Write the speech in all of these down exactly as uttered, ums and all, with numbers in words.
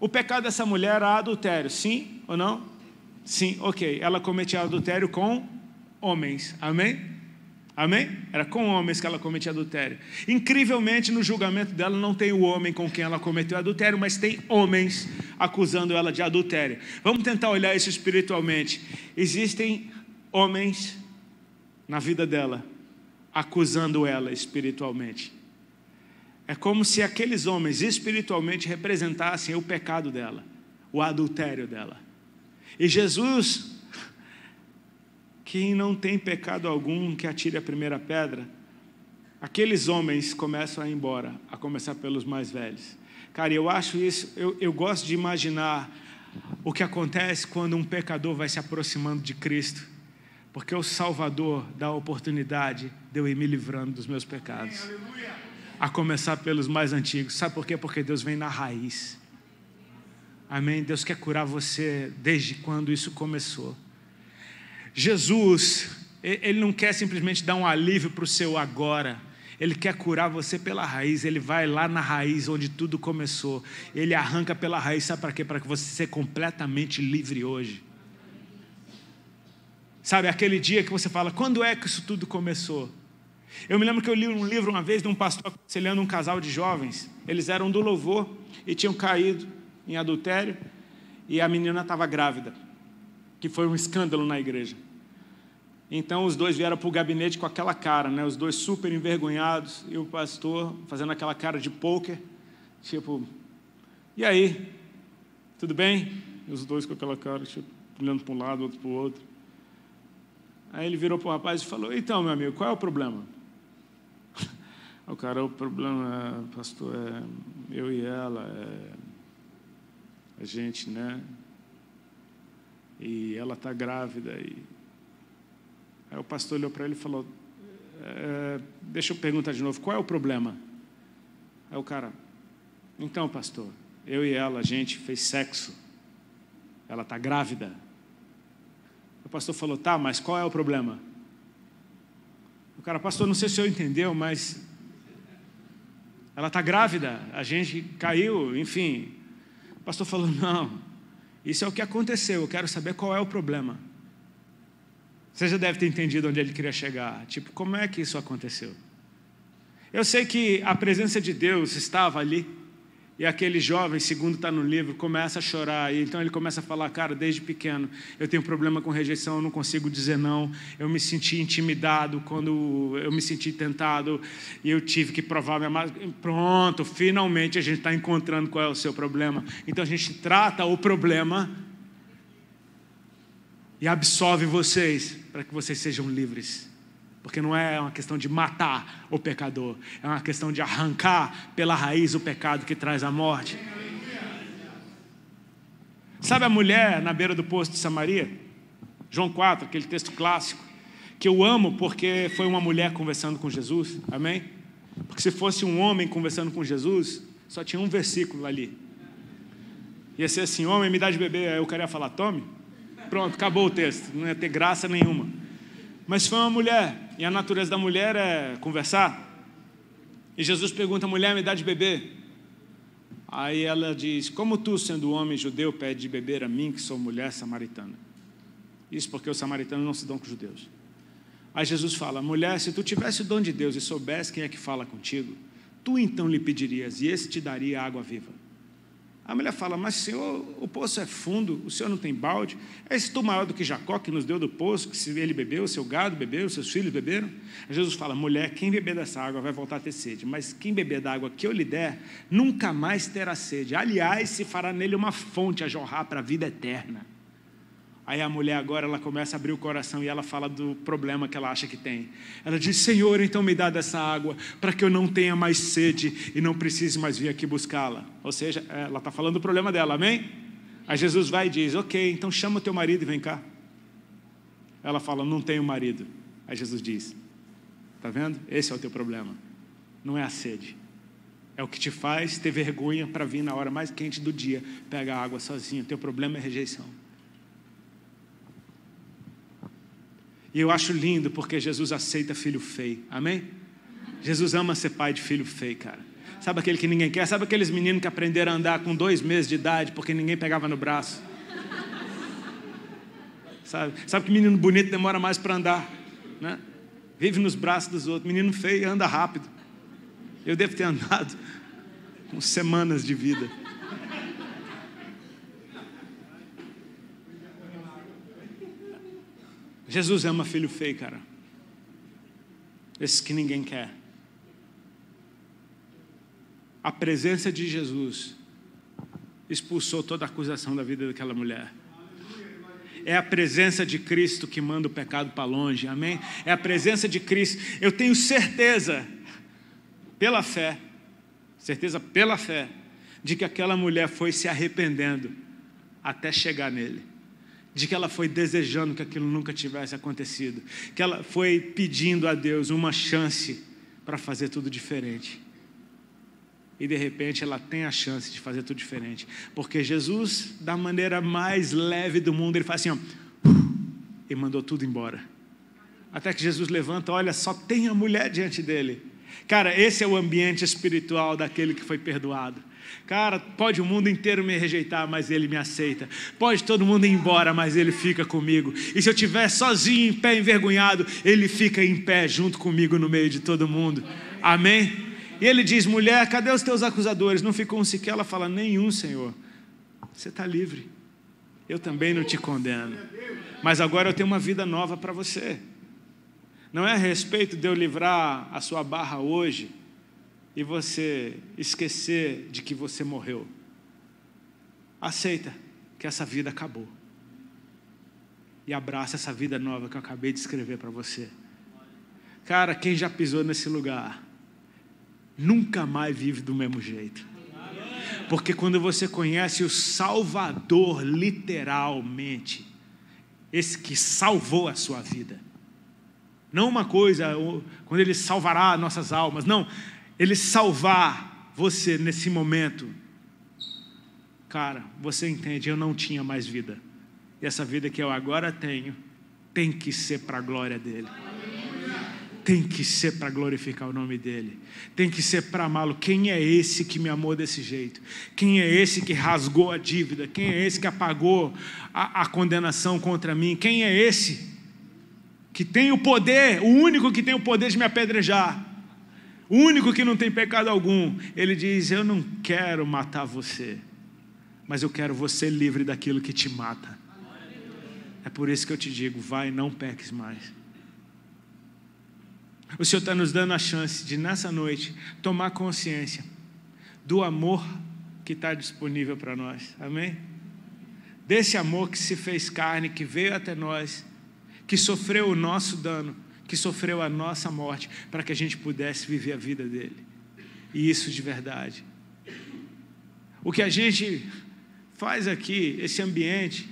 O pecado dessa mulher era adultério, sim ou não? Sim, ok. Ela cometia adultério com homens, amém? Amém? Era com homens que ela cometia adultério. Incrivelmente, no julgamento dela não tem o homem com quem ela cometeu adultério, mas tem homens acusando ela de adultério. Vamos tentar olhar isso espiritualmente. Existem homens na vida dela acusando ela espiritualmente. É como se aqueles homens espiritualmente representassem o pecado dela, o adultério dela. E Jesus... Quem não tem pecado algum, que atire a primeira pedra. Aqueles homens começam a ir embora, a começar pelos mais velhos. Cara, eu acho isso, eu, eu gosto de imaginar o que acontece quando um pecador vai se aproximando de Cristo, porque o Salvador dá a oportunidade de eu ir me livrando dos meus pecados, a começar pelos mais antigos. Sabe por quê? Porque Deus vem na raiz. Amém? Deus quer curar você desde quando isso começou. Jesus, ele não quer simplesmente dar um alívio para o seu agora, ele quer curar você pela raiz, ele vai lá na raiz onde tudo começou, ele arranca pela raiz, sabe para quê? Para que você seja completamente livre hoje. Sabe, aquele dia que você fala, quando é que isso tudo começou? Eu me lembro que eu li um livro uma vez de um pastor aconselhando um casal de jovens, eles eram do louvor e tinham caído em adultério e a menina estava grávida, que foi um escândalo na igreja. Então os dois vieram para o gabinete com aquela cara, né? Os dois super envergonhados, e o pastor fazendo aquela cara de pôquer, tipo, e aí, tudo bem? E os dois com aquela cara, tipo, olhando para um lado, outro para o outro. Aí ele virou para o rapaz e falou, então, meu amigo, qual é o problema? O cara, o problema, é, pastor, é eu e ela, é a gente, né? E ela está grávida. E... Aí o pastor olhou para ele e falou, é, deixa eu perguntar de novo, qual é o problema? Aí o cara, então, pastor, eu e ela, a gente fez sexo, ela está grávida. O pastor falou, tá, mas qual é o problema? O cara, pastor, não sei se o senhor entendeu, mas ela está grávida, a gente caiu, enfim. O pastor falou, não, isso é o que aconteceu, eu quero saber qual é o problema. Você já deve ter entendido onde ele queria chegar. Tipo, como é que isso aconteceu? Eu sei que a presença de Deus estava ali, e aquele jovem, segundo está no livro, começa a chorar, e então ele começa a falar, cara, desde pequeno, eu tenho problema com rejeição, eu não consigo dizer não, eu me senti intimidado quando eu me senti tentado, e eu tive que provar minha máscara. Pronto, finalmente a gente está encontrando qual é o seu problema. Então a gente trata o problema e absolve vocês, para que vocês sejam livres. Porque não é uma questão de matar o pecador, é uma questão de arrancar pela raiz o pecado que traz a morte. Sabe a mulher na beira do poço de Samaria? João quatro, aquele texto clássico, que eu amo porque foi uma mulher conversando com Jesus, amém? Porque se fosse um homem conversando com Jesus, só tinha um versículo ali. Ia ser assim, homem, me dá de beber, aí eu queria falar, tome. Pronto, acabou o texto, não ia ter graça nenhuma. Mas foi uma mulher, e a natureza da mulher é conversar. E Jesus pergunta, mulher, me dá de beber? Aí ela diz, como tu, sendo homem judeu, pede de beber a mim, que sou mulher samaritana? Isso porque os samaritanos não se dão com os judeus. Aí Jesus fala, mulher, se tu tivesse o dom de Deus e soubesse quem é que fala contigo, tu então lhe pedirias, e esse te daria água viva. A mulher fala, mas senhor, o poço é fundo, o senhor não tem balde? És tu maior do que Jacó, que nos deu do poço, que se ele bebeu, seu gado bebeu, seus filhos beberam? Jesus fala, mulher, quem beber dessa água vai voltar a ter sede, mas quem beber da água que eu lhe der, nunca mais terá sede. Aliás, se fará nele uma fonte a jorrar para a vida eterna. Aí a mulher agora, ela começa a abrir o coração e ela fala do problema que ela acha que tem. Ela diz, Senhor, então me dá dessa água para que eu não tenha mais sede e não precise mais vir aqui buscá-la. Ou seja, ela está falando do problema dela, amém? Aí Jesus vai e diz, ok, então chama o teu marido e vem cá. Ela fala, não tenho marido. Aí Jesus diz, está vendo? Esse é o teu problema, não é a sede. É o que te faz ter vergonha para vir na hora mais quente do dia, pega a água sozinho, teu problema é rejeição. E eu acho lindo porque Jesus aceita filho feio, amém? Jesus ama ser pai de filho feio, cara. Sabe aquele que ninguém quer? Sabe aqueles meninos que aprenderam a andar com dois meses de idade porque ninguém pegava no braço? Sabe, sabe que menino bonito demora mais para andar, né? Vive nos braços dos outros. Menino feio anda rápido. Eu devo ter andado com semanas de vida. Jesus ama filho feio, cara. Esses que ninguém quer. A presença de Jesus expulsou toda a acusação da vida daquela mulher. É a presença de Cristo que manda o pecado para longe, amém? É a presença de Cristo. Eu tenho certeza, pela fé, certeza pela fé, de que aquela mulher foi se arrependendo até chegar nele. De que ela foi desejando que aquilo nunca tivesse acontecido. Que ela foi pedindo a Deus uma chance para fazer tudo diferente. E de repente ela tem a chance de fazer tudo diferente, porque Jesus, da maneira mais leve do mundo, ele faz assim, ó, e mandou tudo embora, até que Jesus levanta, olha, só tem a mulher diante dele. Cara, esse é o ambiente espiritual daquele que foi perdoado. Cara, pode o mundo inteiro me rejeitar, mas ele me aceita. Pode todo mundo ir embora, mas ele fica comigo. E se eu estiver sozinho, em pé, envergonhado, ele fica em pé junto comigo no meio de todo mundo, amém? E ele diz, mulher, cadê os teus acusadores? Não ficou um sequer? Ela fala, nenhum, Senhor. Você está livre. Eu também não te condeno. Mas agora eu tenho uma vida nova para você. Não é a respeito de eu livrar a sua barra hoje e você esquecer de que você morreu. Aceita que essa vida acabou. E abraça essa vida nova que eu acabei de escrever para você. Cara, quem já pisou nesse lugar nunca mais vive do mesmo jeito, porque quando você conhece o Salvador literalmente, esse que salvou a sua vida, não uma coisa, quando ele salvará nossas almas, não, ele salvar você nesse momento, cara, você entende, eu não tinha mais vida, e essa vida que eu agora tenho, tem que ser para a glória dele. Tem que ser para glorificar o nome dele. Tem que ser para amá-lo. Quem é esse que me amou desse jeito? Quem é esse que rasgou a dívida? Quem é esse que apagou a, a condenação contra mim? Quem é esse que tem o poder, o único que tem o poder de me apedrejar? O único que não tem pecado algum. Ele diz, eu não quero matar você, mas eu quero você livre daquilo que te mata. É por isso que eu te digo, vai, não peques mais. O Senhor está nos dando a chance de, nessa noite, tomar consciência do amor que está disponível para nós, amém? Desse amor que se fez carne, que veio até nós, que sofreu o nosso dano, que sofreu a nossa morte, para que a gente pudesse viver a vida dele. E isso de verdade. O que a gente faz aqui, esse ambiente,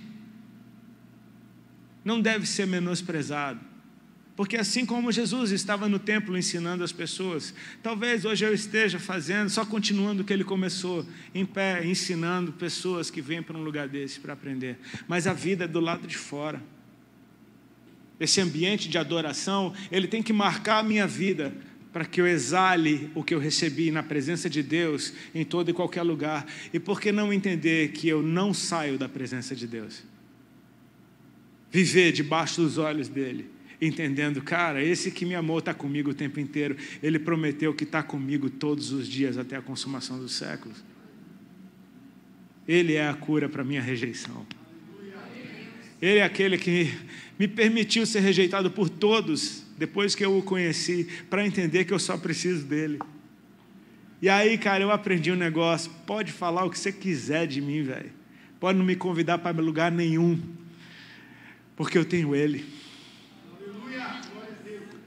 não deve ser menosprezado. Porque assim como Jesus estava no templo ensinando as pessoas, talvez hoje eu esteja fazendo, só continuando o que ele começou, em pé, ensinando pessoas que vêm para um lugar desse para aprender. Mas a vida é do lado de fora. Esse ambiente de adoração, ele tem que marcar a minha vida, para que eu exale o que eu recebi na presença de Deus, em todo e qualquer lugar. E por que não entender que eu não saio da presença de Deus? Viver debaixo dos olhos dele. Entendendo, cara, esse que me amou está comigo o tempo inteiro. Ele prometeu que está comigo todos os dias até a consumação dos séculos. Ele é a cura para a minha rejeição. Ele é aquele que me permitiu ser rejeitado por todos, depois que eu o conheci, para entender que eu só preciso dele. E aí, cara, eu aprendi um negócio. Pode falar o que você quiser de mim, velho. Pode não me convidar para lugar nenhum, porque eu tenho ele.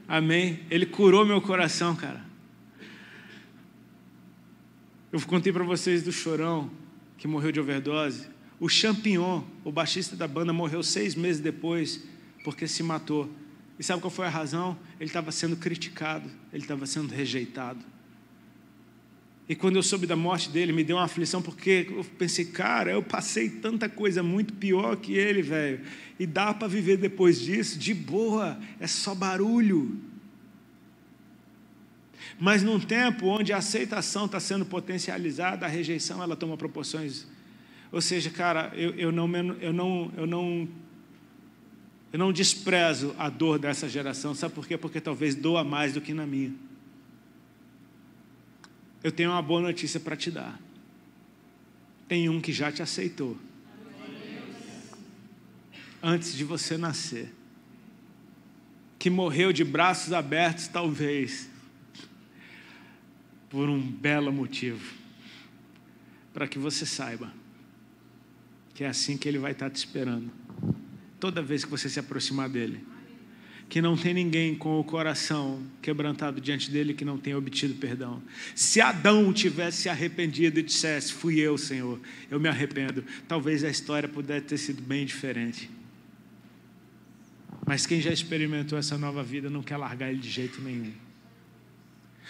Amém? Ele curou meu coração, cara. Eu contei para vocês do Chorão, que morreu de overdose. O Champignon, o baixista da banda, morreu seis meses depois, porque se matou. E sabe qual foi a razão? Ele estava sendo criticado, ele estava sendo rejeitado. E quando eu soube da morte dele, me deu uma aflição, porque eu pensei, cara, eu passei tanta coisa muito pior que ele, velho. E dá para viver depois disso, de boa, é só barulho. Mas num tempo onde a aceitação está sendo potencializada, a rejeição ela toma proporções. Ou seja, cara, eu, eu, não, eu, não, eu, não, eu não desprezo a dor dessa geração. Sabe por quê? Porque talvez doa mais do que na minha. Eu tenho uma boa notícia para te dar. Tem um que já te aceitou. Antes de você nascer. Que morreu de braços abertos, talvez, por um belo motivo. Para que você saiba que é assim que Ele vai estar te esperando. Toda vez que você se aproximar dEle. Que não tem ninguém com o coração quebrantado diante dEle que não tenha obtido perdão. Se Adão tivesse arrependido e dissesse, fui eu, Senhor, eu me arrependo. Talvez a história pudesse ter sido bem diferente. Mas quem já experimentou essa nova vida não quer largar Ele de jeito nenhum.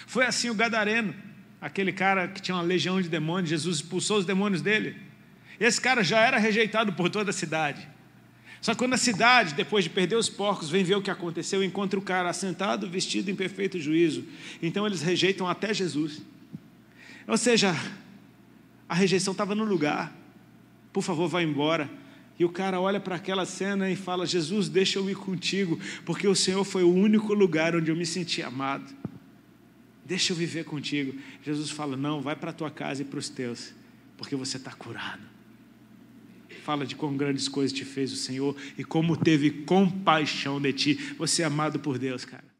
Foi assim o gadareno, aquele cara que tinha uma legião de demônios, Jesus expulsou os demônios dele. Esse cara já era rejeitado por toda a cidade. Só que quando a cidade, depois de perder os porcos, vem ver o que aconteceu, encontra o cara assentado, vestido em perfeito juízo. Então eles rejeitam até Jesus. Ou seja, a rejeição estava no lugar. Por favor, vá embora. E o cara olha para aquela cena e fala, Jesus, deixa eu ir contigo, porque o Senhor foi o único lugar onde eu me senti amado. Deixa eu viver contigo. Jesus fala, não, vai para a tua casa e para os teus, porque você está curado. Fala de quão grandes coisas te fez o Senhor e como teve compaixão de ti. Você é amado por Deus, cara.